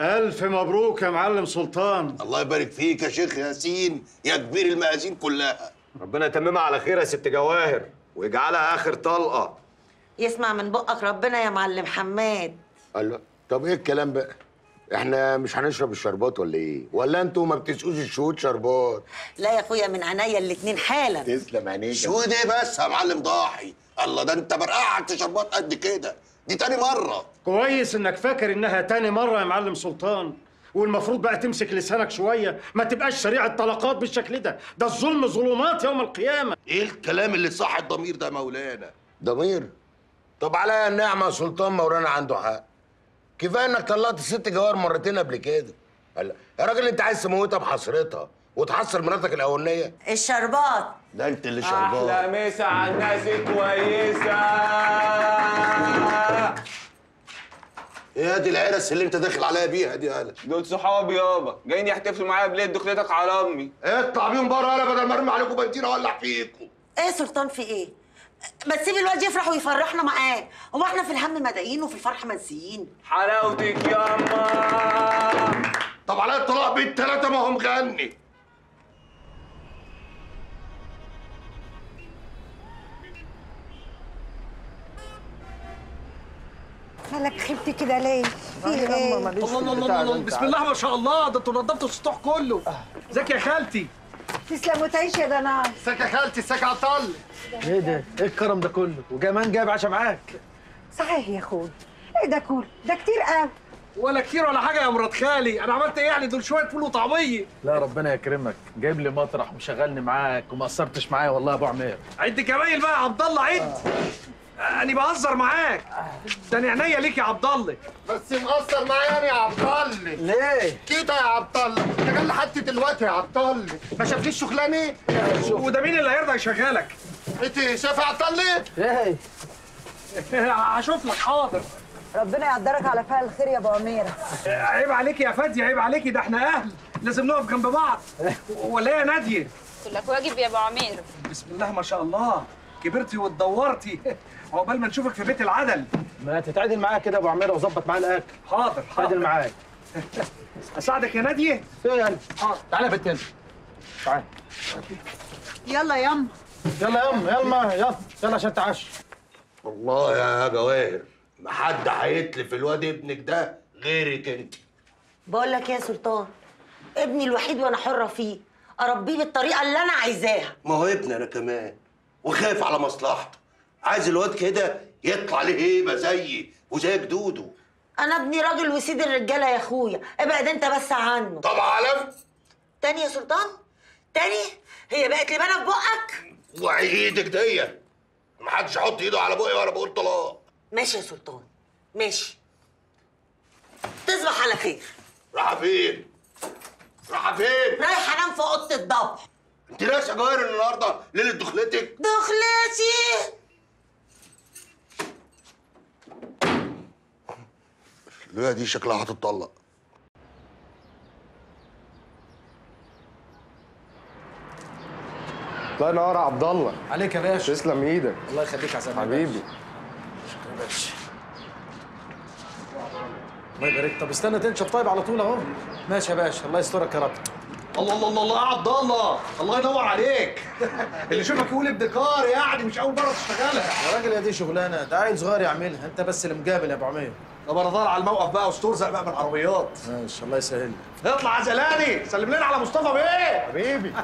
ألف مبروك يا معلم سلطان. الله يبارك فيك يا شيخ ياسين يا كبير المآذين كلها. ربنا يتممها على خير يا ست جواهر ويجعلها آخر طلقة. يسمع من بقك ربنا يا معلم حماد. الله، طب إيه الكلام بقى؟ إحنا مش هنشرب الشربات ولا إيه؟ ولا أنتوا ما بتسقوش الشهود شربات؟ لا يا أخويا، من عينيا الاتنين حالا. تسلم عينيك. شهود إيه بس يا معلم ضاحي؟ الله، ده أنت برقعت شربات قد كده. دي تاني مرة. كويس إنك فاكر إنها تاني مرة يا معلم سلطان، والمفروض بقى تمسك لسانك شوية، ما تبقاش شريعة الطلاقات بالشكل ده، ده الظلم ظلمات يوم القيامة. إيه الكلام اللي صح الضمير ده يا مولانا؟ ضمير؟ طب عليا النعمة يا سلطان، مولانا عنده حق. كفاية إنك طلقت ست جوار مرتين قبل كده. هلا يا راجل، أنت عايز تموتها بحصرتها وتحصر مراتك الأولانية؟ الشربات ده أنت اللي شربات. أحلى مسا على الناس كويسة. ايه دي العرس اللي انت داخل عليا بيها دي؟ يالا دول صحابي يابا، جايين يحتفلوا معايا بليل دخلتك على امي. اطلع بيهم بره يالا، بدل ما ارمي عليكم بنتين اولع فيكم. ايه سلطان في ايه؟ ما تسيب الواد يفرح ويفرحنا معاه، هو احنا في الهم مدايين وفي الفرح منسيين؟ حلاوتك ياما. طب على الطلاق بنت ثلاثه، ما هم غني. مالك خبتي كده ليه؟ في ايه؟ الله، بسم الله ما شاء الله، ده انتوا نضفتوا السطوح كله. ازيك يا خالتي؟ تسلم وتعيش يا دناع. ازيك يا خالتي؟ ازيك يا عطل؟ ايه ده؟ ايه الكرم ده كله؟ وكمان جايب عشا معاك. صحيح يا اخويا، ايه ده كله؟ ده كتير قوي. ولا كتير ولا حاجه يا مرات خالي، انا عملت ايه يعني؟ دول شويه فول وطعميه. لا ربنا يكرمك، جايب لي مطرح ومشغلني معاك وما قصرتش معايا والله يا ابو عمير. عد كمايل بقى يا عبد الله، عد. أنا بهزر معاك، ده أنا عينيا ليك يا عبد الله. بس مقصر معايا أنا يا عبد الله. ليه؟ كده يا عبد الله، أنت جاي لحد دلوقتي يا عبد الله، ما شافليش شغلانة إيه؟ وده مين اللي هيرضى يشغلك؟ أنت شايف يا عبد الله؟ إيه؟ هشوف لك. حاضر. ربنا يقدرك على فعل الخير يا أبو أميرة. عيب عليكي يا فادية، عيب عليكي، ده إحنا أهل، لازم نقف جنب بعض. ولا إيه يا نادية؟ قلت لك واجب يا أبو عميرة. بسم الله ما شاء الله، كبرتي واتدورتي، عقبال ما نشوفك في بيت العدل. ما تتعدل معايا كده يا ابو عميره وظبط معايا الاكل. حاضر حاضر، اتعدل معايا. اساعدك يا ناديه؟ ايه يا هلا؟ حاضر، تعالى يا بنت هنا، تعالى. يلا يما يلا يما يلا يلا يلا عشان تعشى. والله يا جواهر ما حد هيتلف الواد ابنك ده غيرك انت. بقول لك يا سلطان، ابني الوحيد وانا حره فيه، اربيه بالطريقه اللي انا عايزاها. ما هو ابني انا كمان، وخايف على مصلحته، عايز الواد كده يطلع ليه هيبه زيي وزي جدوده. انا ابني راجل وسيد الرجاله يا اخويا، ابعد انت بس عنه. طب علم تاني يا سلطان، تاني هي بقت لبانه في بقك؟ وعي ايدك دي، ما حدش يحط ايده على بقي وانا بقول طلاق. ماشي يا سلطان ماشي، تصبح على خير. رايحه فين؟ رايحه فين؟ رايحه انام في اوضه الضبح. انت لسه جواهر النهارده ليله دخلتك؟ دخلتي اللي دي شكلها هتتطلق. الله ينور يا عبد الله. عليك يا باشا. تسلم ايدك. الله يخليك يا سلام حبيبي. شكرا يا باشا. الله يبارك. طب استنى تنشف طيب على طول اهو. ماشي يا باشا، الله يسترك يا رب. الله الله الله الله يا عبد الله، الله ينور عليك. اللي شوفك يقول ابتكار، يعني مش اول مره تشتغلها يا راجل. يا دي شغلانه ده عيل صغير يعملها، انت بس اللي مقابل يا ابو عمير. طب انا ضايع على الموقف بقى واسترزق بقى من العربيات. ماشي الله يسهل. اطلع يا زلاني، سلم لنا على مصطفى بيه حبيبي.